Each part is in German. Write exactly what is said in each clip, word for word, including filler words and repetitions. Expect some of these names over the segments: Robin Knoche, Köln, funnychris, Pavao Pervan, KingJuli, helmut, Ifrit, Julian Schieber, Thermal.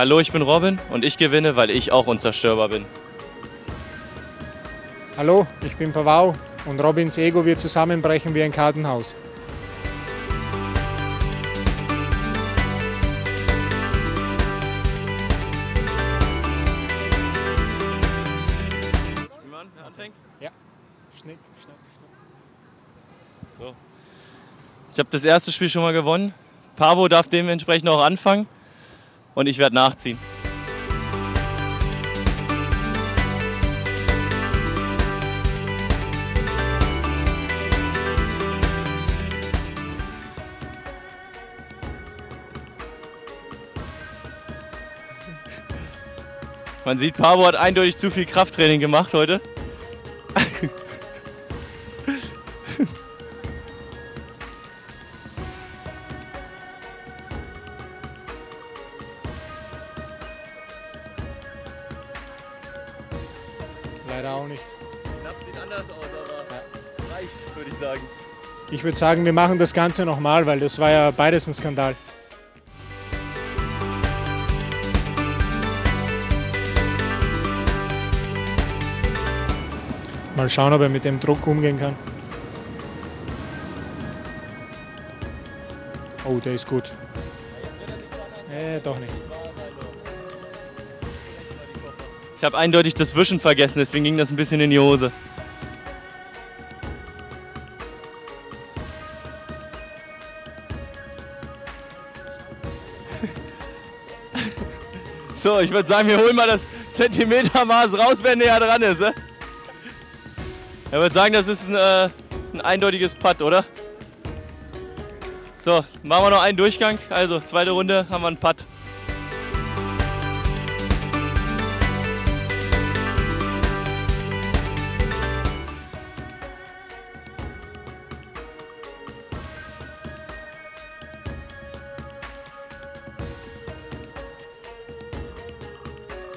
Hallo, ich bin Robin und ich gewinne, weil ich auch unzerstörbar bin. Hallo, ich bin Pavao und Robins Ego wird zusammenbrechen wie ein Kartenhaus. Ja. Schnick, schnack, schnuck. So. Ich habe das erste Spiel schon mal gewonnen. Pavao darf dementsprechend auch anfangen und ich werde nachziehen. Man sieht, Pavao hat eindeutig zu viel Krafttraining gemacht heute. Leider auch nicht. Knapp sieht anders aus, aber ja, reicht, würde ich sagen. Ich würde sagen, wir machen das Ganze nochmal, weil das war ja beides ein Skandal. Mal schauen, ob er mit dem Druck umgehen kann. Oh, der ist gut. Äh, doch nicht. Ich habe eindeutig das Wischen vergessen, deswegen ging das ein bisschen in die Hose. So, ich würde sagen, wir holen mal das Zentimetermaß raus, wenn der dran ist. Ne? Ich würde sagen, das ist ein, äh, ein eindeutiges Putt, oder? So, machen wir noch einen Durchgang. Also, zweite Runde haben wir einen Putt.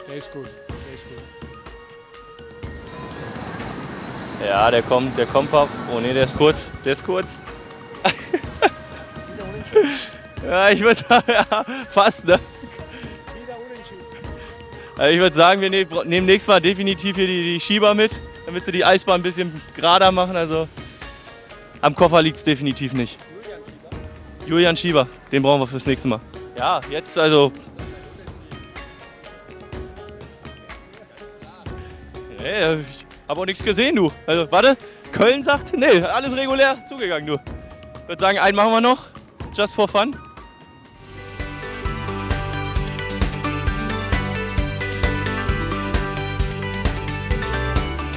Der ist gut, der ist gut. Ja, der kommt, der kommt ab. Oh ne, der ist kurz, der ist kurz. Wieder unentschieden. Ja, ich würde sagen, ja, fast, ne? Wieder unentschieden. Also ich würde sagen, wir ne, nehmen nächstes Mal definitiv hier die, die Schieber mit, damit sie die Eisbahn ein bisschen gerader machen. Also am Koffer liegt es definitiv nicht. Julian Schieber. Julian Schieber, den brauchen wir fürs nächste Mal. Ja, jetzt also... Hey, ich habe auch nichts gesehen, du. Also, warte, Köln sagt, nee, alles regulär zugegangen, du. Ich würde sagen, einen machen wir noch, just for fun. Du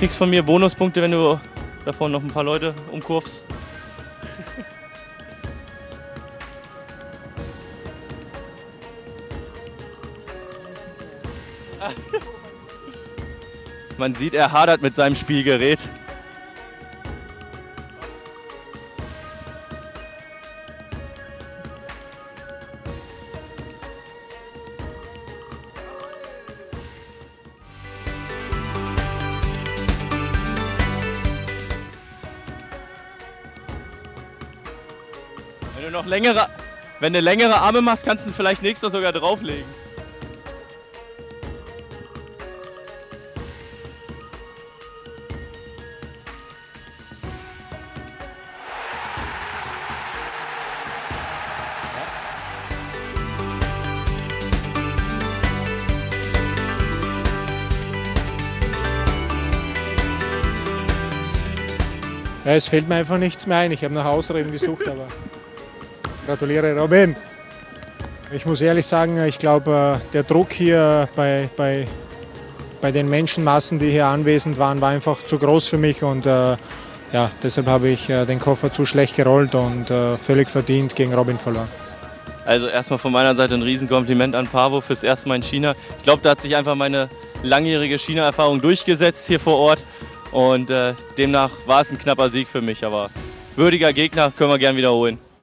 kriegst von mir Bonuspunkte, wenn du davon noch ein paar Leute umkurvst. Man sieht, er hadert mit seinem Spielgerät. Wenn du noch längere, wenn du längere Arme machst, kannst du vielleicht nächstes Mal sogar drauflegen. Ja, es fällt mir einfach nichts mehr ein. Ich habe nach Ausreden gesucht, aber gratuliere Robin. Ich muss ehrlich sagen, ich glaube, der Druck hier bei, bei, bei den Menschenmassen, die hier anwesend waren, war einfach zu groß für mich. Und äh, ja, deshalb habe ich äh, den Koffer zu schlecht gerollt und äh, völlig verdient gegen Robin verloren. Also erstmal von meiner Seite ein Riesenkompliment an Pavao fürs erste Mal in China. Ich glaube, da hat sich einfach meine langjährige China-Erfahrung durchgesetzt hier vor Ort. Und äh, demnach war es ein knapper Sieg für mich, aber würdiger Gegner, können wir gern wiederholen.